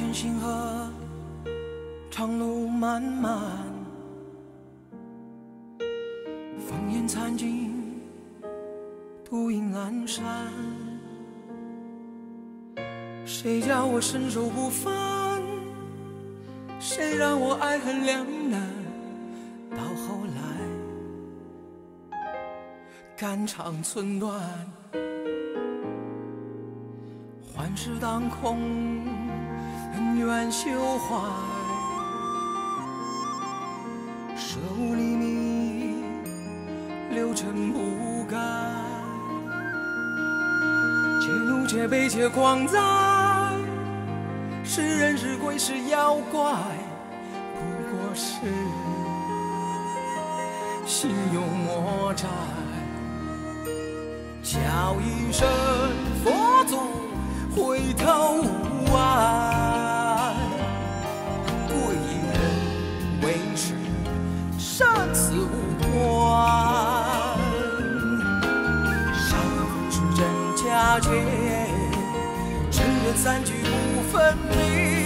见星河，长路漫漫，放眼残尽，独影阑珊。谁叫我身手不凡？谁让我爱恨两难？到后来，肝肠寸断，幻世当空。 恩怨休怀，舍无离迷，六尘不改。且怒且悲且狂哉，是人是鬼是妖怪，不过是心有魔债。叫一声佛祖，回头无岸。 生死无关，上分是真假界，只愿三聚不分离。